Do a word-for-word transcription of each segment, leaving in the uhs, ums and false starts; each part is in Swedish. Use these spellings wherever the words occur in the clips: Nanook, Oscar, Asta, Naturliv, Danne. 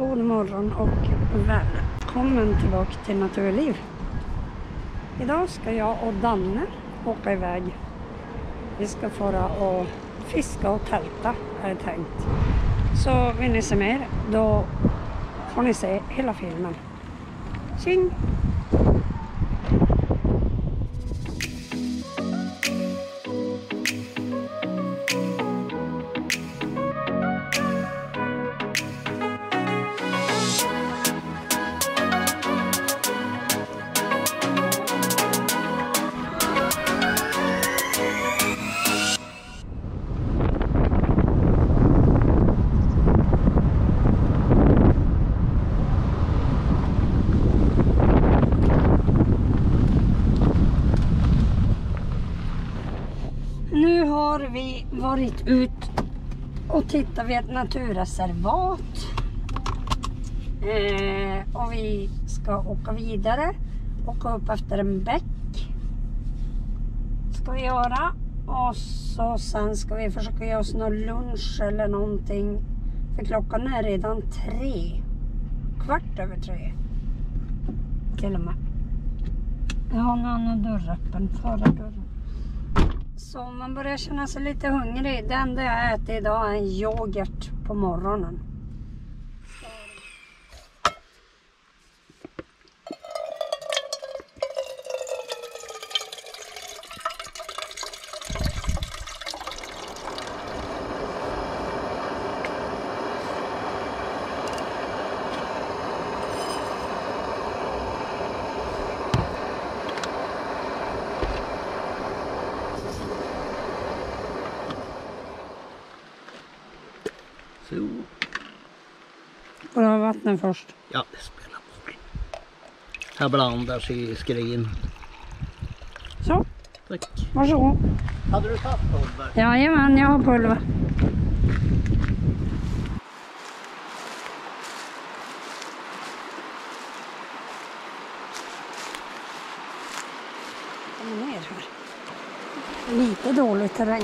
God morgon och välkommen tillbaka till Naturliv. Idag ska jag och Danne åka iväg. Vi ska fara och fiska och tälta, är det tänkt. Så vill ni se mer, då får ni se hela filmen. Tjing! Vi har varit ut och tittat vid ett naturreservat eh, och vi ska åka vidare, åka upp efter en bäck ska vi göra, och så sen ska vi försöka göra oss någon lunch eller någonting, för klockan är redan tre, kvart över tre till och med. Jag har en annan dörr öppen, förra dörren. Så man börjar känna sig lite hungrig. Det enda jag äter idag är en yoghurt på morgonen. Så. Och det var vatten först? Ja, det spelar bort. Här blandar sig i skrin. Så. Tack. Varsågod. Hade du tagit pulver? Jajamän, jag har pulver. Kom ner här. Lite dålig terräng.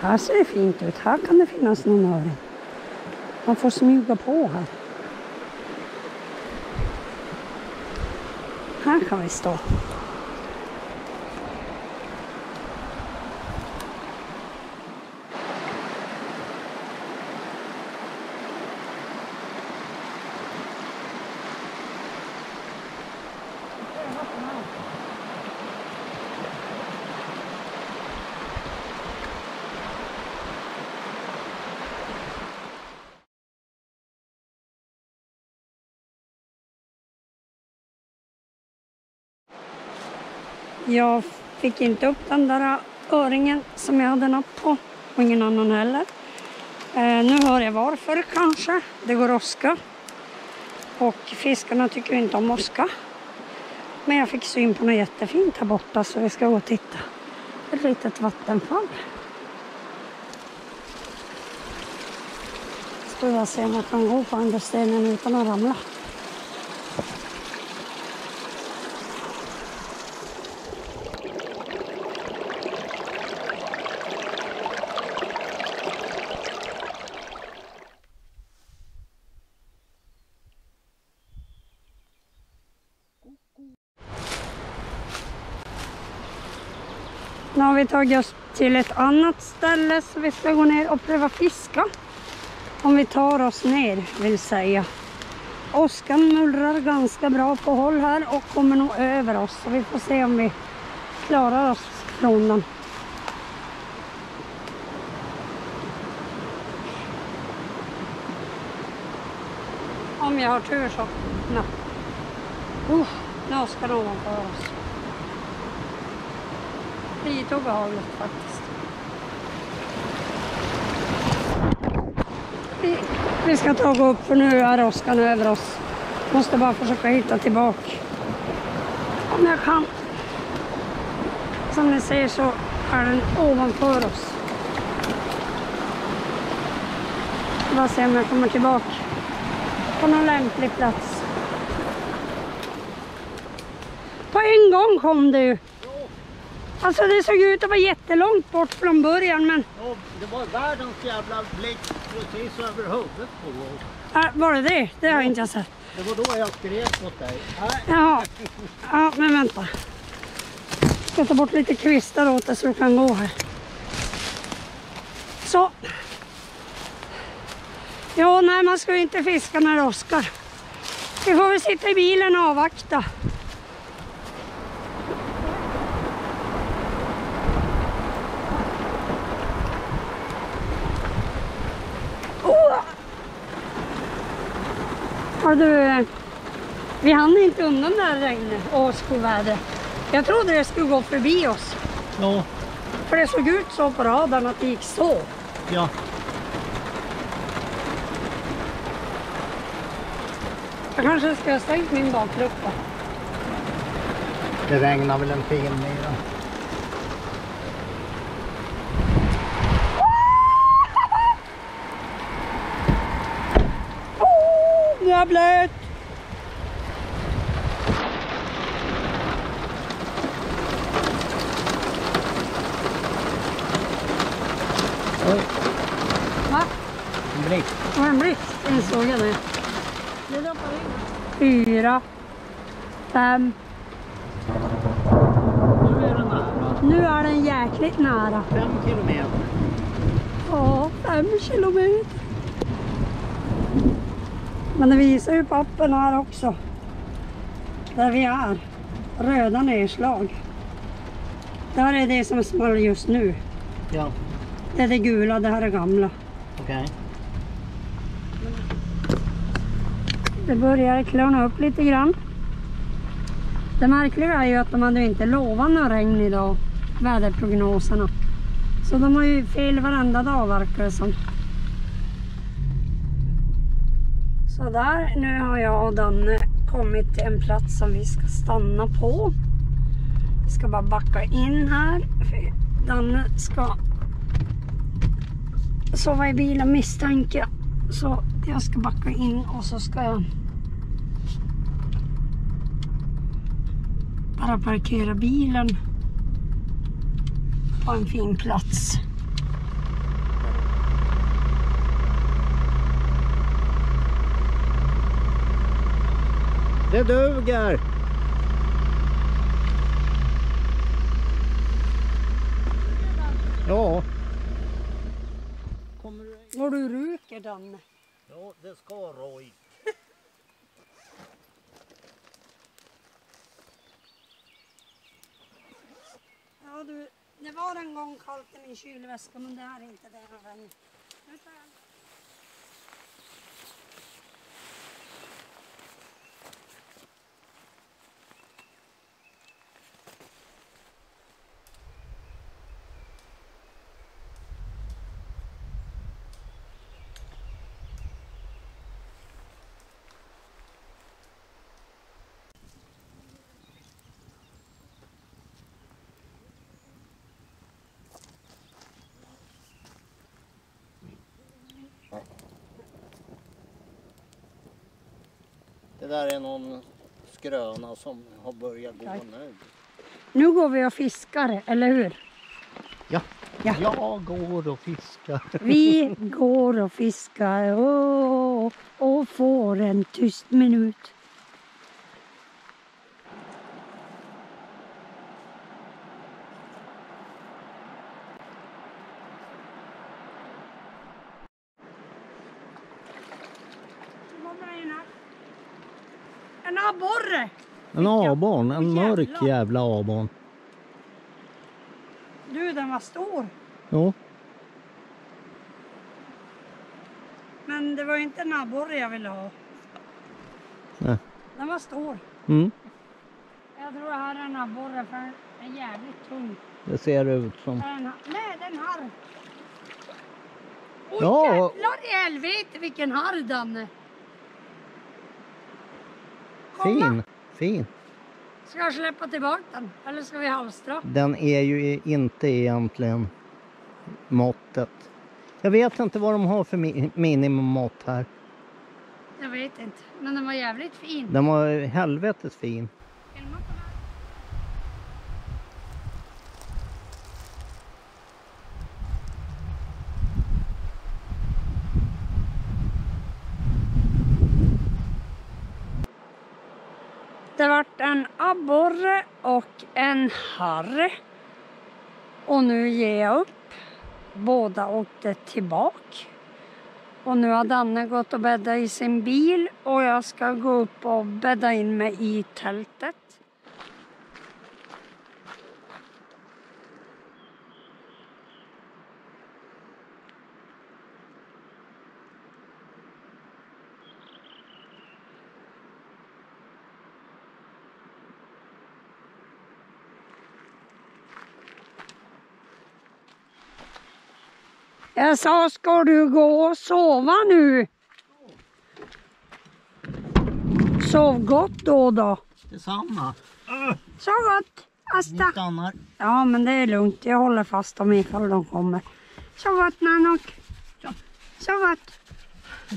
Här ser det fint ut. Här kan det finnas någon öring. Man får smyga på här. Här kan vi stå. Jag fick inte upp den där öringen som jag hade napp på. Och ingen annan heller. Eh, nu hör jag varför kanske. Det går Oscar. Och fiskarna tycker inte om Oscar. Men jag fick syn på något jättefint här borta. Så vi ska gå och titta. Ett litet vattenfall. Ska jag se om jag kan gå på andra stenen utan att ramla. Nu har vi tagit oss till ett annat ställe, så vi ska gå ner och pröva fiska. Om vi tar oss ner, vill säga. Oscar mullrar ganska bra på håll här och kommer nog över oss. Så vi får se om vi klarar oss från den. Om jag har tur så. Nej. Uh, nu har Oscar ovanför oss. Lite tog avligt faktiskt. Vi, vi ska ta och gå upp, för nu är Oscar över oss. Måste bara försöka hitta tillbaka. Om jag kan. Som ni ser så är den ovanför oss. Bara se om jag kommer tillbaka. På någon lämplig plats. På en gång kom det ju. Alltså det såg ut att vara jättelångt bort från början, men... Ja, det var världens jävla blick precis över huvudet på mig. Ja, var det det? Det har jag inte sett. Det var då jag skrek mot dig. Nej. Ja. Ja, men vänta. Jag ska ta bort lite kvistar åt det så du kan gå här. Så. Ja, nej, man ska ju inte fiska med Oscar. Vi får väl sitta i bilen och avvakta. Har du, vi hann inte undan det här regnet och skovädret. Jag trodde det skulle gå förbi oss. Ja. För det såg ut så på radarn att det gick så. Ja. Jag kanske ska ha stängt min baklucka. Det regnar väl en fin idag. Jag blöt. Oj. Va? En blick. Det var en blick. En såg jag nu. Fyra. Fem. Nu är den nära. Nu är den jäkligt nära. Fem kilometer. Ja, fem kilometer. Men det visar ju pappen här också. Där vi är. Röda nedslag. Det här är det som är small just nu. Ja. Det är det gula, det här är gamla. Okej. Okay. Det börjar klarna upp lite grann. Det märkliga är ju att de hade inte lovat någon regn idag. Väderprognoserna. Så de har ju fel varenda dag verkar det som. Så där, nu har jag och Danne kommit till en plats som vi ska stanna på. Vi ska bara backa in här. För Danne ska sova i bilen misstänker jag. Så jag ska backa in och så ska jag bara parkera bilen på en fin plats. Det duger! Ja. Var du ryker, Danne? Ja, det ska roj. Ja du, det var en gång kallt i min kylväska, men det är inte det här än. Nu tar jag. Det där är någon skröna som har börjat gå nu. Nu går vi och fiskar, eller hur? Ja, ja. Jag går och fiskar. Vi går och fiskar och, och får en tyst minut. En aborn, en mörk jävla aborn. Du, den var stor. Ja. Men det var inte en aborre jag ville ha. Nej. Den var stor. Mm. Jag tror det här är en aborre för den är jävligt tung. Det ser ut som. Den, nej, den har. Oj, ja. Jävlar i helvete vilken har den. Komma. Fin. Fin. Ska jag släppa tillbaka den? Eller ska vi halstra? Den är ju inte egentligen måttet. Jag vet inte vad de har för mi- minimummått här. Jag vet inte. Men den var jävligt fin. Den var helvetes fin. Det vart en abborre och en harre. Och nu ger jag upp. Båda åkte tillbaka. Och nu har Danne gått och bäddat i sin bil. Och jag ska gå upp och bädda in mig i tältet. Jag sa, ska du gå och sova nu? Sov gott då då. Detsamma. Sov gott, Asta. Vi stannar. Ja, men det är lugnt. Jag håller fast dem ifall de kommer. Sov gott, Nanook. Sov gott.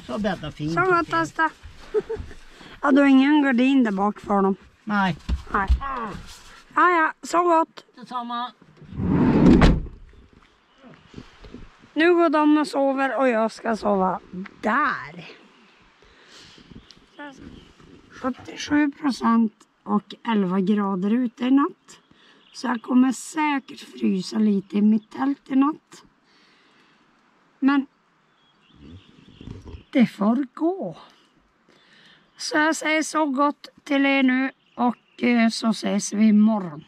Så bäddar fint. Sov gott, Asta. Ja, du har ingen gardin där bak för dem. Nej. Nej. Ja, ja, sov gott. Detsamma. Nu går de och sover och jag ska sova där. sjuttiosju procent och elva grader ute i natt. Så jag kommer säkert frysa lite i mitt tält i natt. Men det får gå. Så jag säger så gott till er nu och så ses vi imorgon.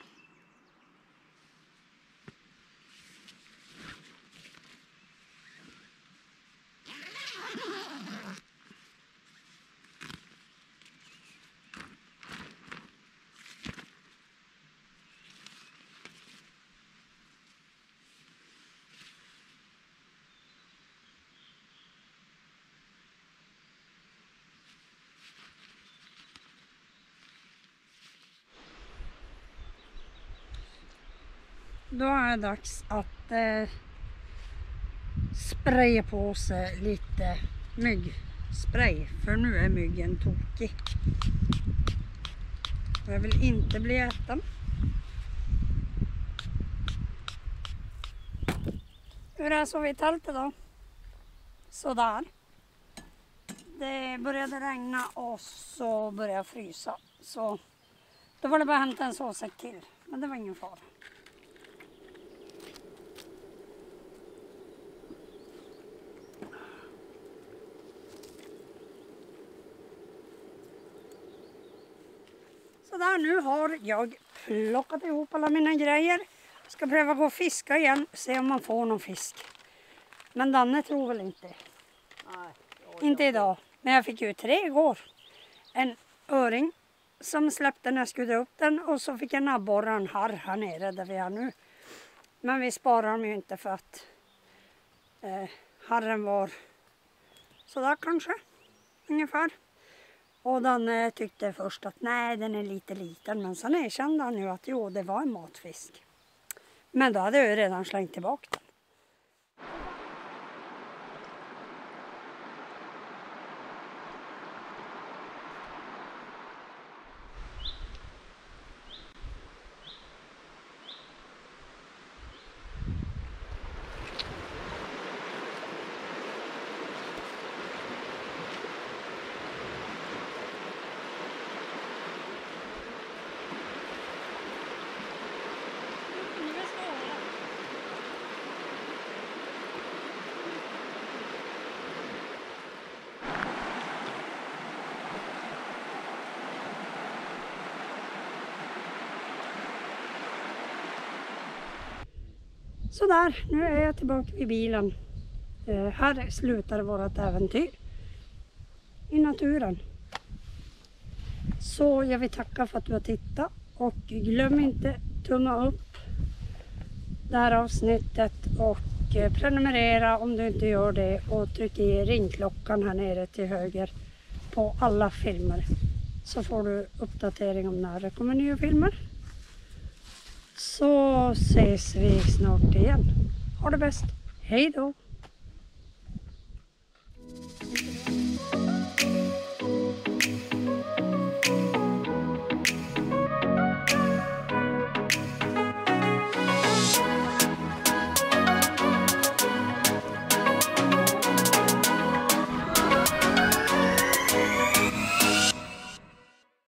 Då är det dags att eh, spraya på sig lite myggspray. För nu är myggen tokig. Och jag vill inte bli äten. Hur är så vi i tältet då? Sådär. Det började regna och så började jag frysa. Så då var det bara hämta en sovsäck till. Men det var ingen fara. Där, nu har jag plockat ihop alla mina grejer. Ska pröva gå och fiska igen. Se om man får någon fisk. Men Danne tror väl inte. Nej, inte idag. Men jag fick ju tre igår. En öring som släppte när jag skulle dra upp den. Och så fick jag en abborre och en harr här nere där vi är nu. Men vi sparar dem ju inte för att eh, harren var sådär kanske. Ungefär. Och Danne tyckte först att nej, den är lite liten. Men sen erkände han ju att jo, det var en matfisk. Men då hade jag ju redan slängt tillbaka den. Så där, nu är jag tillbaka vid bilen. Eh, här slutar vårt äventyr i naturen. Så jag vill tacka för att du har tittat. Och glöm inte tumma upp det här avsnittet och eh, prenumerera om du inte gör det. Och tryck i ringklockan här nere till höger på alla filmer. Så får du uppdatering om när det kommer nya filmer. Så ses vi snart igen. Ha det bäst. Hej då!